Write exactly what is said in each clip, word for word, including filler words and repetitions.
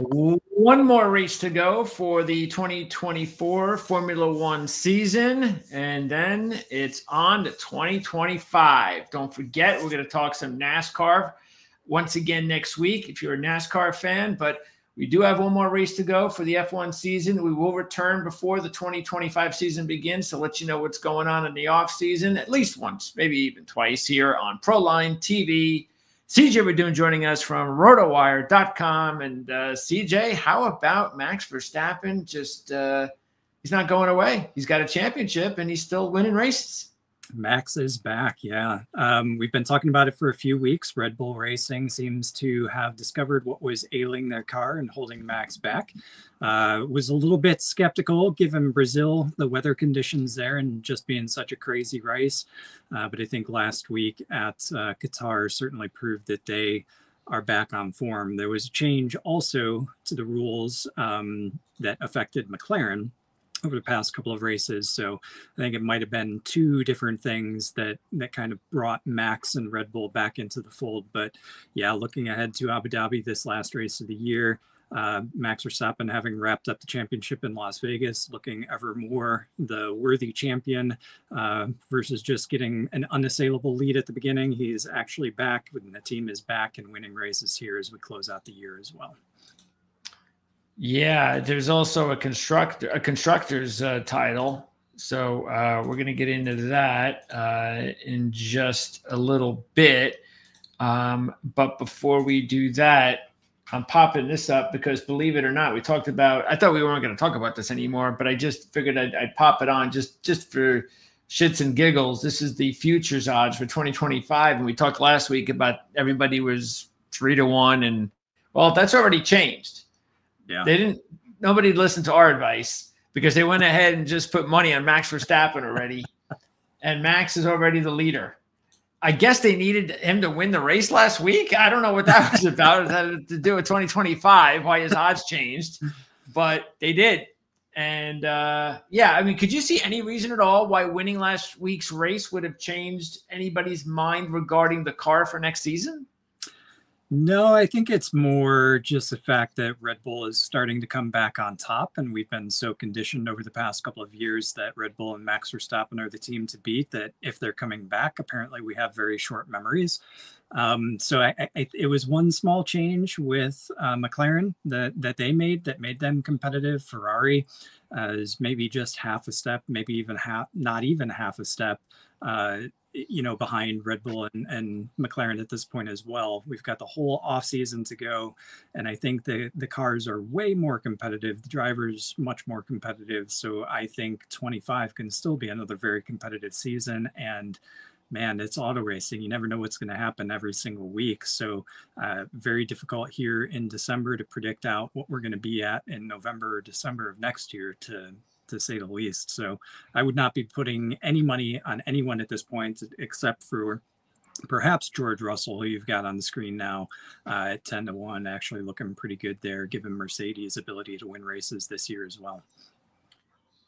One more race to go for the twenty twenty-four Formula One season, and then it's on to twenty twenty-five. Don't forget, we're going to talk some NASCAR once again next week if you're a NASCAR fan, but we do have one more race to go for the F one season. We will return before the twenty twenty-five season begins to let you know what's going on in the offseason at least once, maybe even twice here on Proline T V. C J Radune joining us from rotowire dot com. And uh, C J, how about Max Verstappen? Just uh, he's not going away. He's got a championship and he's still winning races. Max is back. Yeah. Um, we've been talking about it for a few weeks. Red Bull Racing seems to have discovered what was ailing their car and holding Max back. Uh, was a little bit skeptical given Brazil, the weather conditions there and just being such a crazy race. Uh, but I think last week at uh, Qatar certainly proved that they are back on form. There was a change also to the rules um, that affected McLaren over the past couple of races. So I think it might have been two different things that that kind of brought Max and Red Bull back into the fold. But yeah, looking ahead to Abu Dhabi, this last race of the year, uh, Max Verstappen, having wrapped up the championship in Las Vegas, looking ever more the worthy champion uh, versus just getting an unassailable lead at the beginning. He's actually back, and the team is back and winning races here as we close out the year as well. Yeah, there's also a constructor, a constructor's uh, title. So uh, we're going to get into that uh, in just a little bit. Um, but before we do that, I'm popping this up because, believe it or not, we talked about, I thought we weren't going to talk about this anymore, but I just figured I'd, I'd pop it on just, just for shits and giggles. This is the futures odds for twenty twenty-five. And we talked last week about everybody was three to one. And, well, that's already changed. Yeah. They didn't, nobody listened to our advice because they went ahead and just put money on Max Verstappen already. And Max is already the leader. I guess they needed him to win the race last week. I don't know what that was about. It had to do with twenty twenty-five, why his odds changed, but they did. And uh, yeah, I mean, could you see any reason at all why winning last week's race would have changed anybody's mind regarding the car for next season? No, I think it's more just the fact that Red Bull is starting to come back on top, and we've been so conditioned over the past couple of years that Red Bull and Max Verstappen are the team to beat, that if they're coming back, apparently we have very short memories. Um, so I, I, it was one small change with uh, McLaren that, that they made that made them competitive. Ferrari uh, is maybe just half a step, maybe even half, not even half a step, uh, you know, behind Red Bull and, and McLaren at this point as well. We've got the whole offseason to go, and I think the, the cars are way more competitive, the drivers much more competitive. So I think twenty-five can still be another very competitive season. And man, it's auto racing. You never know what's going to happen every single week. So uh, very difficult here in December to predict out what we're going to be at in November or December of next year, to to say the least. So I would not be putting any money on anyone at this point, except for perhaps George Russell, who you've got on the screen now uh, at ten to one, actually looking pretty good there, given Mercedes' ability to win races this year as well.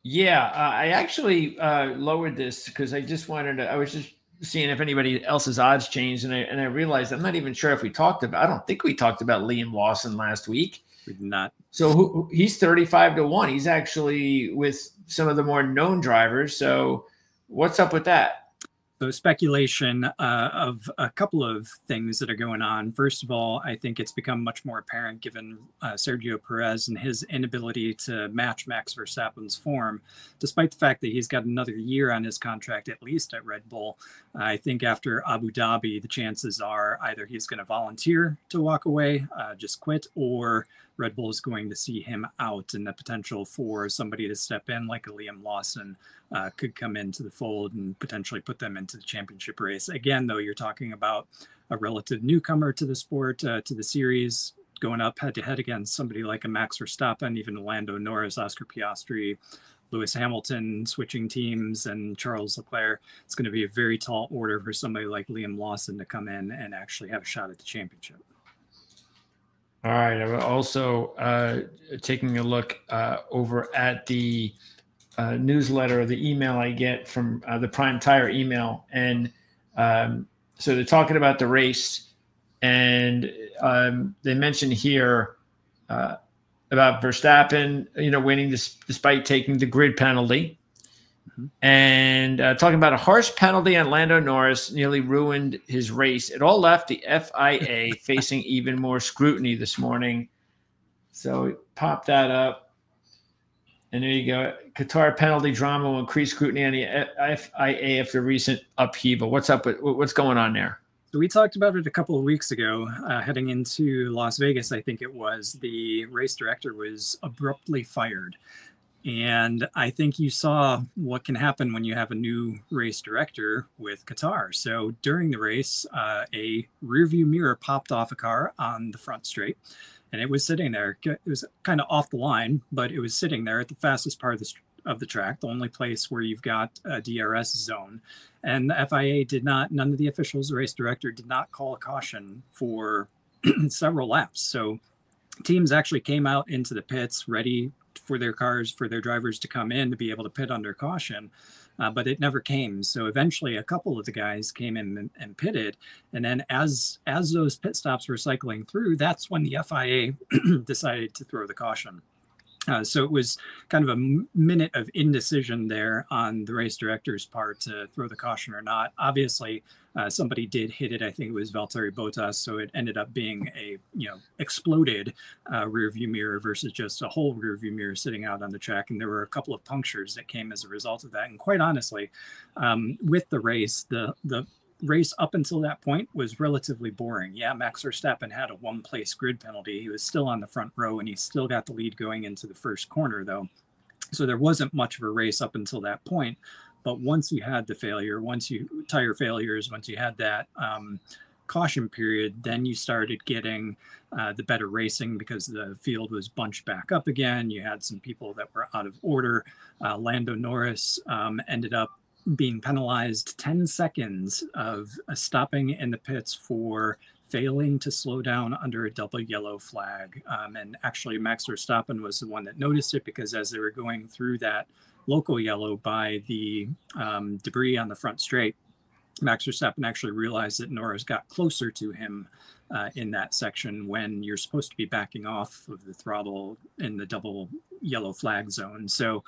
Yeah, uh, I actually uh, lowered this because I just wanted to, I was just seeing if anybody else's odds changed. And I, and I realized I'm not even sure if we talked about, I don't think we talked about Liam Lawson last week. We did not. So who, he's thirty-five to one. He's actually with some of the more known drivers. So what's up with that? So speculation uh, of a couple of things that are going on. First of all, I think it's become much more apparent, given uh, Sergio Perez and his inability to match Max Verstappen's form, despite the fact that he's got another year on his contract, at least at Red Bull. I think after Abu Dhabi, the chances are either he's going to volunteer to walk away, uh, just quit, or Red Bull is going to see him out, and the potential for somebody to step in like a Liam Lawson uh, could come into the fold and potentially put them into the championship race. Again, though, you're talking about a relative newcomer to the sport, uh, to the series, going up head to head against somebody like a Max Verstappen, even Lando Norris, Oscar Piastri, Lewis Hamilton, switching teams, and Charles Leclerc. It's going to be a very tall order for somebody like Liam Lawson to come in and actually have a shot at the championship. All right. I'm also uh, taking a look uh, over at the uh, newsletter, or the email I get from uh, the Prime Tire email. And um, so they're talking about the race, and um, they mention here uh, about Verstappen, you know, winning this, despite taking the grid penalty. And uh, talking about a harsh penalty on Lando Norris nearly ruined his race. It all left the F I A facing even more scrutiny this morning. So pop that up. And there you go. Qatar penalty drama will increase scrutiny on the F I A after recent upheaval. What's up with, what's going on there? So we talked about it a couple of weeks ago, uh, heading into Las Vegas, I think it was. The race director was abruptly fired. And I think you saw what can happen when you have a new race director with Qatar. So during the race, uh, a rearview mirror popped off a car on the front straight, and it was sitting there. It was kind of off the line, but it was sitting there at the fastest part of the, of the track, the only place where you've got a D R S zone. And the F I A did not, none of the officials, the race director did not call a caution for several laps. So teams actually came out into the pits ready for their cars, for their drivers to come in to be able to pit under caution, uh, but it never came. So eventually a couple of the guys came in and, and pitted. And then as, as those pit stops were cycling through, that's when the F I A decided to throw the caution. Uh, so it was kind of a minute of indecision there on the race director's part to throw the caution or not. Obviously, uh, somebody did hit it. I think it was Valtteri Bottas. So it ended up being a, you know, exploded uh, rear view mirror versus just a whole rear view mirror sitting out on the track. And there were a couple of punctures that came as a result of that. And quite honestly, um, with the race, the the race up until that point was relatively boring. Yeah, Max Verstappen had a one-place grid penalty. He was still on the front row, and he still got the lead going into the first corner, though. So there wasn't much of a race up until that point. But once you had the failure, once you tire failures, once you had that um, caution period, then you started getting uh, the better racing because the field was bunched back up again. You had some people that were out of order. Uh, Lando Norris um, ended up being penalized ten seconds of uh, stopping in the pits for failing to slow down under a double yellow flag. Um, and actually, Max Verstappen was the one that noticed it, because as they were going through that local yellow by the um, debris on the front straight, Max Verstappen actually realized that Norris got closer to him uh, in that section when you're supposed to be backing off of the throttle in the double yellow flag zone. So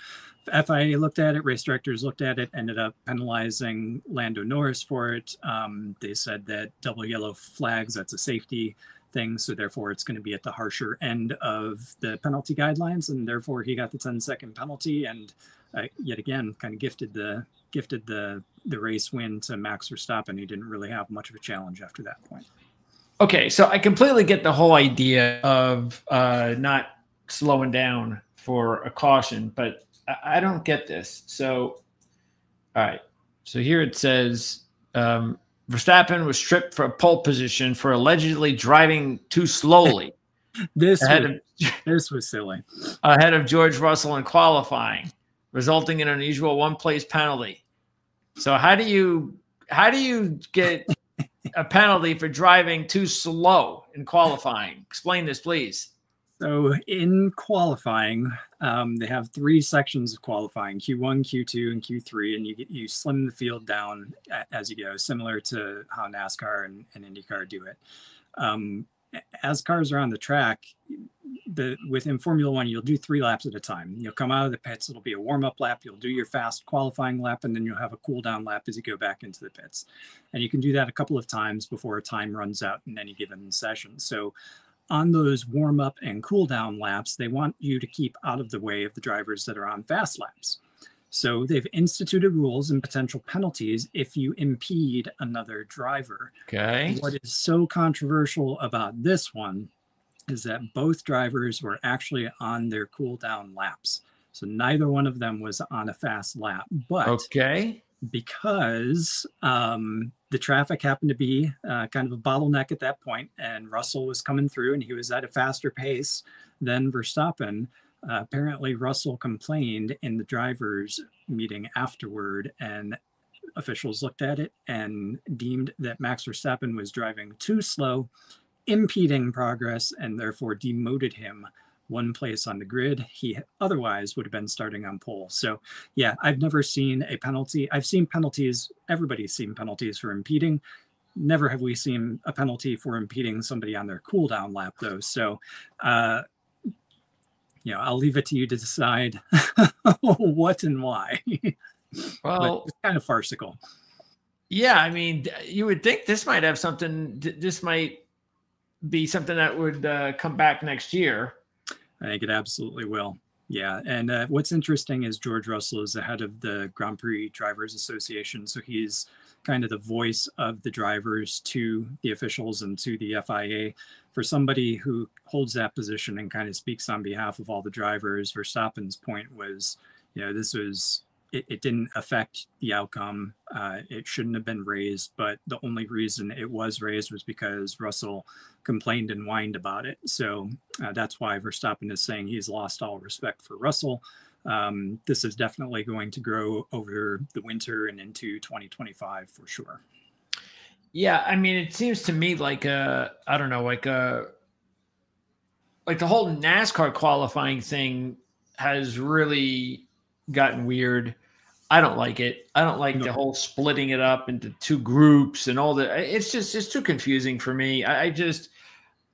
F I A looked at it, race directors looked at it, ended up penalizing Lando Norris for it. Um, they said that double yellow flags, that's a safety thing, so therefore it's going to be at the harsher end of the penalty guidelines, and therefore he got the ten second penalty, and uh, yet again kind of gifted the gifted the the race win to Max Verstappen. He didn't really have much of a challenge after that point. Okay, so I completely get the whole idea of uh, not slowing down for a caution, but I, I don't get this. So, all right, so here it says um, Verstappen was stripped for a pole position for allegedly driving too slowly. this, was, of, this was silly. Ahead of George Russell in qualifying, resulting in an unusual one-place penalty. So how do you how do you get a penalty for driving too slow in qualifying? Explain this, please. So in qualifying, um, they have three sections of qualifying: Q one, Q two, and Q three, and you get, you slim the field down as you go, similar to how NASCAR and, and IndyCar do it. Um, as cars are on the track, the within Formula One, you'll do three laps at a time. You'll come out of the pits. It'll be a warm-up lap. You'll do your fast qualifying lap, and then you'll have a cool-down lap as you go back into the pits. And you can do that a couple of times before time runs out in any given session. So on those warm-up and cool-down laps, they want you to keep out of the way of the drivers that are on fast laps. So they've instituted rules and potential penalties if you impede another driver. Okay. What is so controversial about this one is that both drivers were actually on their cool down laps. So neither one of them was on a fast lap. But okay, because um, the traffic happened to be uh, kind of a bottleneck at that point, and Russell was coming through and he was at a faster pace than Verstappen. Uh, apparently, Russell complained in the drivers' meeting afterward, and officials looked at it and deemed that Max Verstappen was driving too slow, impeding progress, and therefore demoted him one place on the grid. He otherwise would have been starting on pole. So, yeah, I've never seen a penalty. I've seen penalties. Everybody's seen penalties for impeding. Never have we seen a penalty for impeding somebody on their cool down lap, though. So, uh, you know, I'll leave it to you to decide what and why. Well, it's kind of farcical. Yeah, I mean, you would think this might have something. This might be something that would uh, come back next year. I think it absolutely will. Yeah, and uh, what's interesting is George Russell is the head of the Grand Prix Drivers Association, so he's kind of the voice of the drivers to the officials and to the F I A. For somebody who holds that position and kind of speaks on behalf of all the drivers, Verstappen's point was, you know, this was, it, it didn't affect the outcome. Uh, it shouldn't have been raised, but the only reason it was raised was because Russell complained and whined about it. So uh, that's why Verstappen is saying he's lost all respect for Russell. Um, this is definitely going to grow over the winter and into twenty twenty-five for sure. Yeah. I mean, it seems to me like, uh, I don't know, like, uh, like the whole NASCAR qualifying thing has really gotten weird. I don't like it. I don't like no. the whole splitting it up into two groups and all that. It's just, it's too confusing for me. I, I just,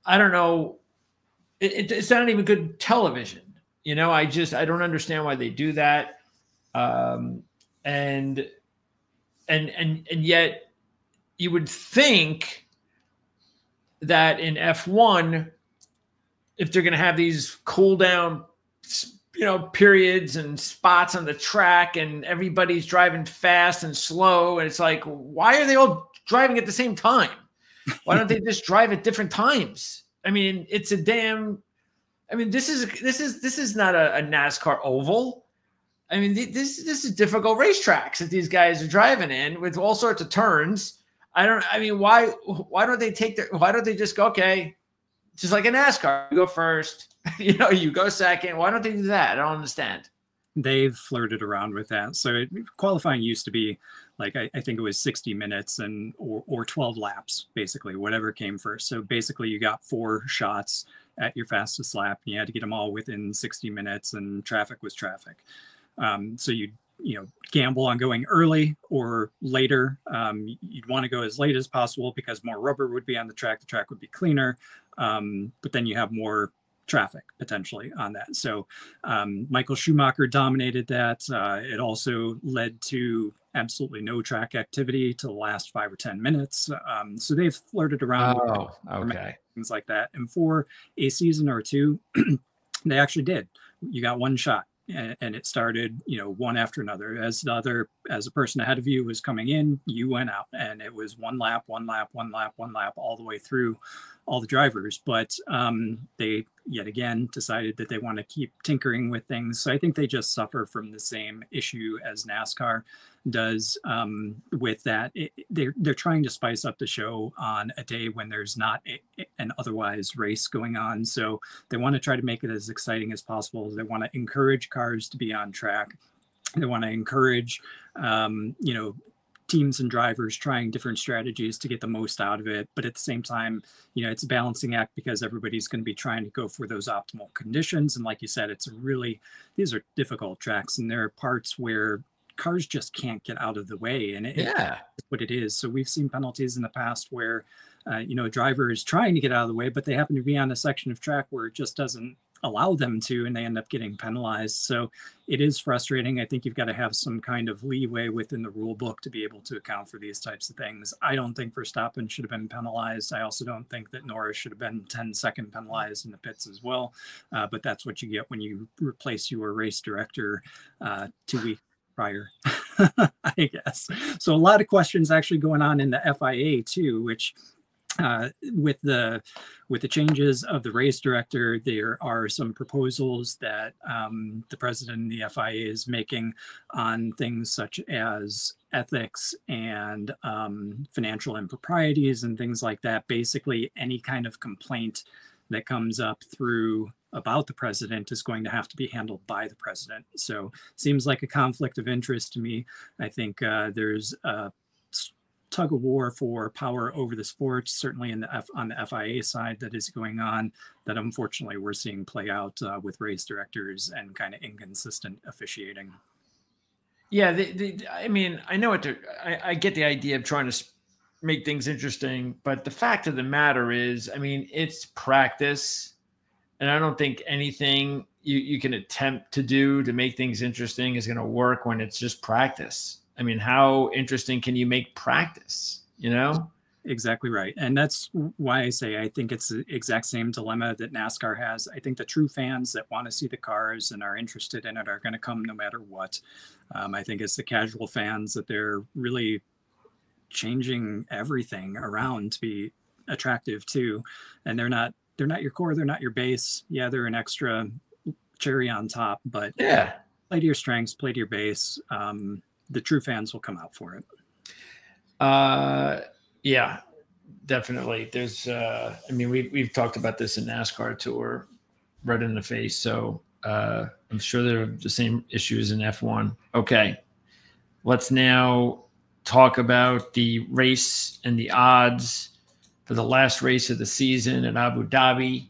I don't know. It, it, it's not even good television. You know, I just, I don't understand why they do that. Um, and, and, and, and yet you would think that in F one, if they're going to have these cool down, you know, periods and spots on the track and everybody's driving fast and slow. And it's like, why are they all driving at the same time? Why don't they just drive at different times? I mean, it's a damn, I mean, this is this is this is not a, a NASCAR oval. I mean, th this this is difficult racetracks that these guys are driving in with all sorts of turns. I don't. I mean, why why don't they take their? Why don't they just go? Okay, just like a NASCAR, you go first. You know, you go second. Why don't they do that? I don't understand. They've flirted around with that. So it, qualifying used to be like I, I think it was sixty minutes and or, or twelve laps, basically whatever came first. So basically, you got four shots at your fastest lap, and you had to get them all within sixty minutes, and traffic was traffic. Um, so you you know gamble on going early or later. Um, you'd want to go as late as possible because more rubber would be on the track, the track would be cleaner, um, but then you have more traffic potentially on that. So um, Michael Schumacher dominated that. Uh, it also led to absolutely no track activity to the last five or ten minutes. Um, so they've flirted around oh, with okay. things like that. And for a season or two, they actually did. You got one shot, and, and it started, you know, one after another. As the other, as the person ahead of you was coming in, you went out, and it was one lap, one lap, one lap, one lap, all the way through all the drivers. But um, they yet again decided that they want to keep tinkering with things. So I think they just suffer from the same issue as NASCAR does um, with that. It, they're, they're trying to spice up the show on a day when there's not a, an otherwise race going on. So they want to try to make it as exciting as possible. They want to encourage cars to be on track. They want to encourage, um, you know, teams and drivers trying different strategies to get the most out of it. But at the same time, you know, it's a balancing act because everybody's going to be trying to go for those optimal conditions. And like you said, it's really, these are difficult tracks, and there are parts where cars just can't get out of the way. And it, yeah. it's what it is. So we've seen penalties in the past where, uh, you know, a driver is trying to get out of the way, but they happen to be on a section of track where it just doesn't allow them to, and they end up getting penalized. So it is frustrating. I think you've got to have some kind of leeway within the rule book to be able to account for these types of things. I don't think Verstappen should have been penalized. I also don't think that Norris should have been ten second penalized in the pits as well. Uh, but that's what you get when you replace your race director uh, two weeks prior, I guess. So a lot of questions actually going on in the F I A too, which Uh, with the with the changes of the race director, there are some proposals that um, the president of the F I A is making on things such as ethics and um, financial improprieties and things like that. Basically, any kind of complaint that comes up through about the president is going to have to be handled by the president. So seems like a conflict of interest to me. I think uh, there's a tug of war for power over the sport, certainly in the F on the F I A side, that is going on, that unfortunately we're seeing play out uh, with race directors and kind of inconsistent officiating. Yeah, they, they, I mean, I know what I, I get the idea of trying to make things interesting, but the fact of the matter is, I mean, it's practice. And I don't think anything you, you can attempt to do to make things interesting is going to work when it's just practice. I mean, how interesting can you make practice, you know? Exactly right. And that's why I say I think it's the exact same dilemma that NASCAR has. I think the true fans that want to see the cars and are interested in it are going to come no matter what. Um, I think it's the casual fans that they're really changing everything around to be attractive to. And they're not they're not your core. They're not your base. Yeah, they're an extra cherry on top. But yeah, play to your strengths, play to your base. Um, the true fans will come out for it. Uh Yeah, definitely. There's, uh, I mean, we've, we've talked about this in NASCAR too. We're right in the face. So uh, I'm sure there are the same issues in F one. Okay, let's now talk about the race and the odds for the last race of the season at Abu Dhabi.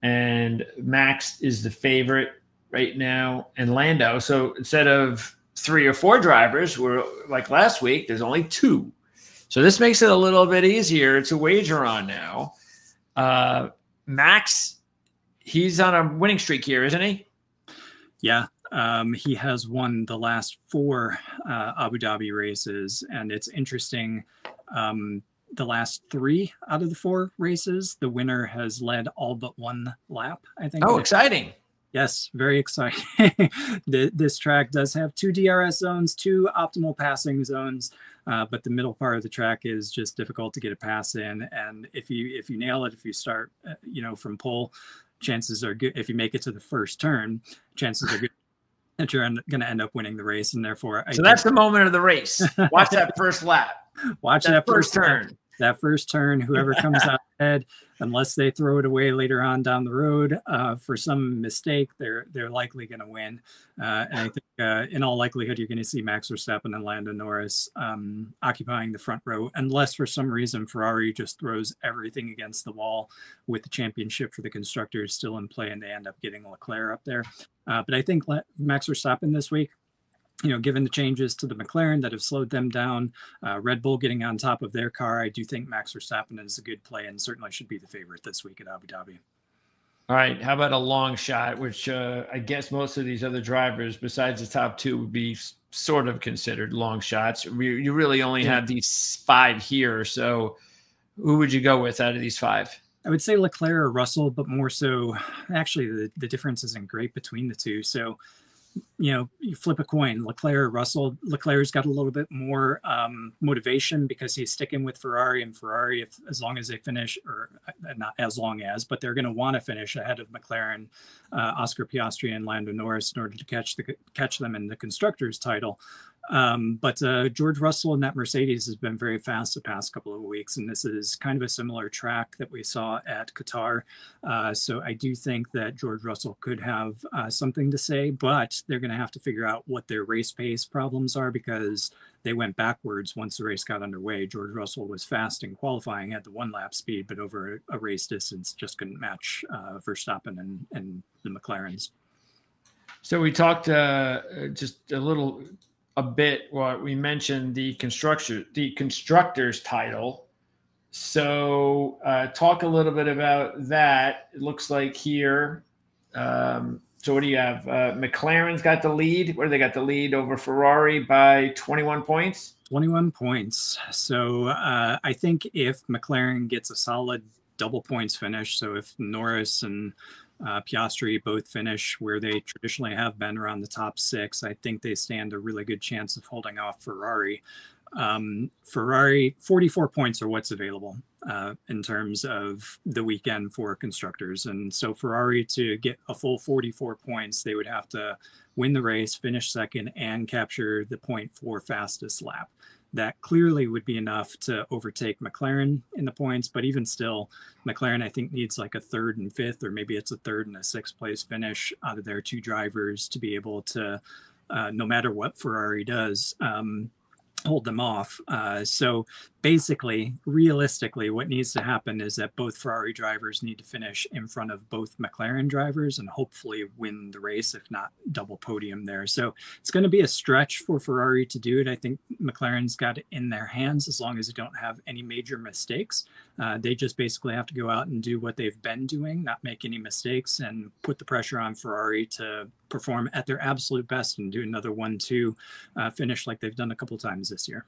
And Max is the favorite right now, and Lando. So instead of three or four drivers, we're like last week, there's only two. So this makes it a little bit easier to wager on now. Uh, Max, he's on a winning streak here, isn't he? Yeah, um, he has won the last four uh, Abu Dhabi races. And it's interesting, um, the last three out of the four races, the winner has led all but one lap, I think. Oh, exciting. Yes, very exciting. This track does have two D R S zones, two optimal passing zones, uh, but the middle part of the track is just difficult to get a pass in. And if you if you nail it, if you start, uh, you know, from pole, chances are good. If you make it to the first turn, chances are good that you're going to end up winning the race. And therefore, I so that's the moment of the race. Watch that first lap. Watch that, that first turn. Lap. That first turn, whoever comes out ahead, unless they throw it away later on down the road uh, for some mistake, they're they're likely going to win. Uh, and I think uh, in all likelihood, you're going to see Max Verstappen and Lando Norris um, occupying the front row, unless for some reason Ferrari just throws everything against the wall with the championship for the constructors still in play, and they end up getting Leclerc up there. Uh, but I think Max Verstappen this week, you know, given the changes to the McLaren that have slowed them down, uh, Red Bull getting on top of their car, I do think Max Verstappen is a good play and certainly should be the favorite this week at Abu Dhabi. All right. How about a long shot, which uh, I guess most of these other drivers besides the top two would be sort of considered long shots. We, you really only yeah. have these five here. So who would you go with out of these five? I would say Leclerc or Russell, but more so actually the, the difference isn't great between the two. So you know, you flip a coin, Leclerc, Russell. Leclerc's got a little bit more um, motivation because he's sticking with Ferrari, and Ferrari, if, as long as they finish, or not as long as, but they're going to want to finish ahead of McLaren, uh, Oscar Piastri, and Lando Norris in order to catch the catch them in the constructors' title. Um, but uh, George Russell in that Mercedes has been very fast the past couple of weeks, and this is kind of a similar track that we saw at Qatar. Uh, so I do think that George Russell could have uh, something to say, but they're going to have to figure out what their race pace problems are because they went backwards once the race got underway. George Russell was fast in qualifying at the one lap speed, but over a race distance just couldn't match uh, Verstappen and, and the McLarens. So we talked uh, just a little... a bit what we mentioned the constructor the constructors title. So uh talk a little bit about that. It looks like here um so what do you have? uh McLaren's got the lead. Where they got the lead over Ferrari by twenty-one points. twenty-one points. So uh I think if McLaren gets a solid double points finish, so if Norris and Uh, Piastri both finish where they traditionally have been around the top six, I think they stand a really good chance of holding off Ferrari. Um, Ferrari, forty-four points are what's available uh, in terms of the weekend for constructors. And so Ferrari to get a full forty-four points, they would have to win the race, finish second, and capture the point four fastest lap. That clearly would be enough to overtake McLaren in the points. But even still, McLaren, I think, needs like a third and fifth, or maybe it's a third and a sixth place finish out of their two drivers to be able to, uh, no matter what Ferrari does, um, hold them off. Uh, so basically, realistically, what needs to happen is that both Ferrari drivers need to finish in front of both McLaren drivers and hopefully win the race, if not double podium there. So it's going to be a stretch for Ferrari to do it. I think McLaren's got it in their hands as long as they don't have any major mistakes. Uh, they just basically have to go out and do what they've been doing, not make any mistakes, and put the pressure on Ferrari to perform at their absolute best and do another one two uh, finish like they've done a couple times this year.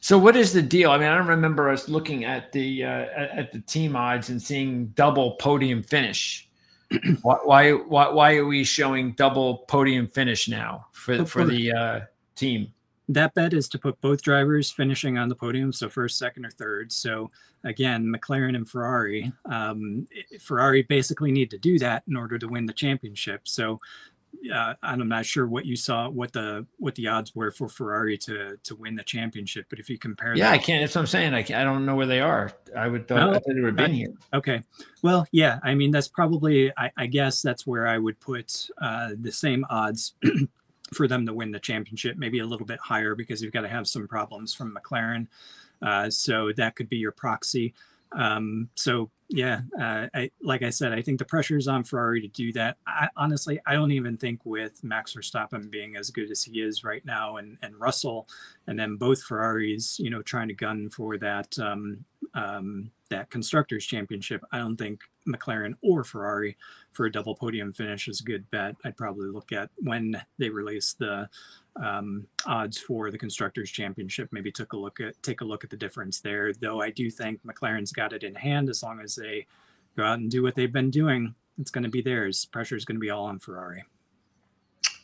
So what is the deal? I mean, I don't remember us looking at the uh, at the team odds and seeing double podium finish. why, why why are we showing double podium finish now for for the uh, team? That bet is to put both drivers finishing on the podium, so first, second, or third. So again, McLaren and Ferrari. Um, Ferrari basically need to do that in order to win the championship. So uh, I'm not sure what you saw, what the what the odds were for Ferrari to to win the championship. But if you compare, yeah, that, I can't. That's what I'm saying. I can't, I don't know where they are. I would thought, oh, I thought they would have been I, here. Okay. Well, yeah. I mean, that's probably. I, I guess that's where I would put uh, the same odds. For them to win the championship, maybe a little bit higher, because you've got to have some problems from McLaren. Uh, so that could be your proxy. Um, so, yeah, uh, I, like I said, I think the pressure is on Ferrari to do that. I, honestly, I don't even think with Max Verstappen being as good as he is right now, and, and Russell, and then both Ferraris, you know, trying to gun for that um, um, that Constructors' Championship, I don't think McLaren or Ferrari for a double podium finish is a good bet. I'd probably look at when they release the um, odds for the Constructors' Championship, maybe took a look at, take a look at the difference there, though I do think McLaren's got it in hand. As long as they go out and do what they've been doing, it's going to be theirs. Pressure is going to be all on Ferrari.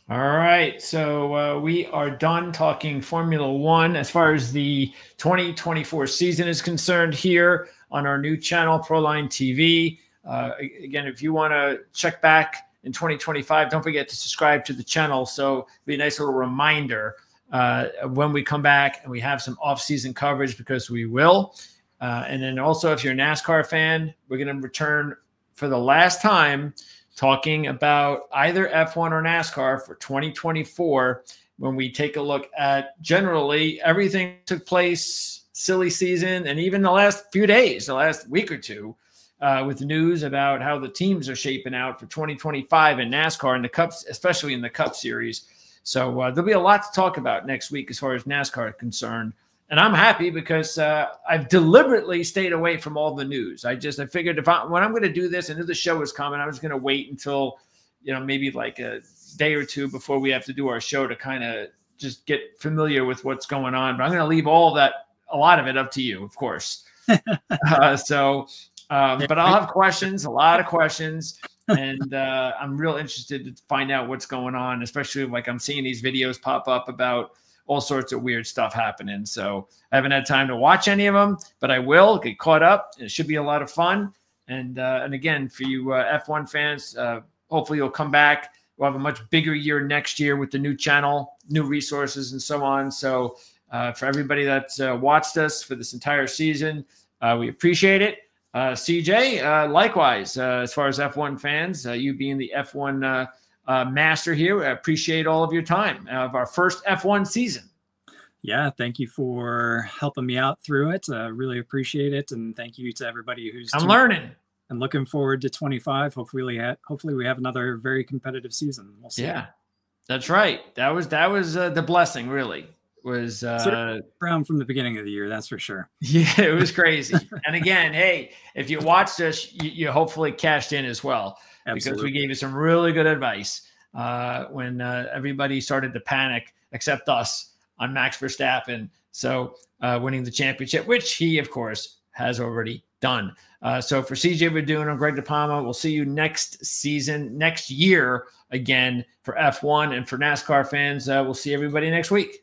All right, so uh, we are done talking Formula One as far as the twenty twenty-four season is concerned here on our new channel, Proline T V. Uh, again, if you want to check back in twenty twenty-five, don't forget to subscribe to the channel. So it'll be a nice little reminder uh, when we come back and we have some off-season coverage, because we will. Uh, and then also, if you're a NASCAR fan, we're going to return for the last time talking about either F one or NASCAR for twenty twenty-four, when we take a look at generally everything took place, silly season, and even the last few days, the last week or two, uh, with news about how the teams are shaping out for twenty twenty-five in NASCAR and the Cups, especially in the Cup Series. So uh, there'll be a lot to talk about next week as far as NASCAR is concerned. And I'm happy because uh, I've deliberately stayed away from all the news. I just I figured if I, when I'm going to do this, I knew the show was coming. I was going to wait until, you know, maybe like a day or two before we have to do our show to kind of just get familiar with what's going on. But I'm going to leave all that, a lot of it, up to you, of course. uh, so, um, but I'll have questions, a lot of questions. And uh, I'm real interested to find out what's going on, especially like I'm seeing these videos pop up about all sorts of weird stuff happening. So I haven't had time to watch any of them, but I will get caught up. It should be a lot of fun. And uh, and again, for you uh, F one fans, uh, hopefully you'll come back. We'll have a much bigger year next year with the new channel, new resources, and so on. So uh, for everybody that's uh, watched us for this entire season, uh, we appreciate it. Uh, C J, uh, likewise, uh, as far as F one fans, uh, you being the F one uh, Uh, master here. I appreciate all of your time of our first F one season. Yeah, thank you for helping me out through it. I uh, really appreciate it, and thank you to everybody who's. I'm learning. And looking forward to twenty-five. Hopefully, we ha hopefully we have another very competitive season. We'll see. Yeah, that's right. That was that was uh, the blessing. Really was uh, sort of brown from the beginning of the year. That's for sure. Yeah, it was crazy. And again, hey, if you watched us, you, you hopefully cashed in as well. Absolutely. Because we gave you some really good advice uh, when uh, everybody started to panic, except us, on Max Verstappen. So uh, winning the championship, which he, of course, has already done. Uh, so for C J Radune and Greg De Palma, we'll see you next season, next year again for F one. And for NASCAR fans, uh, we'll see everybody next week.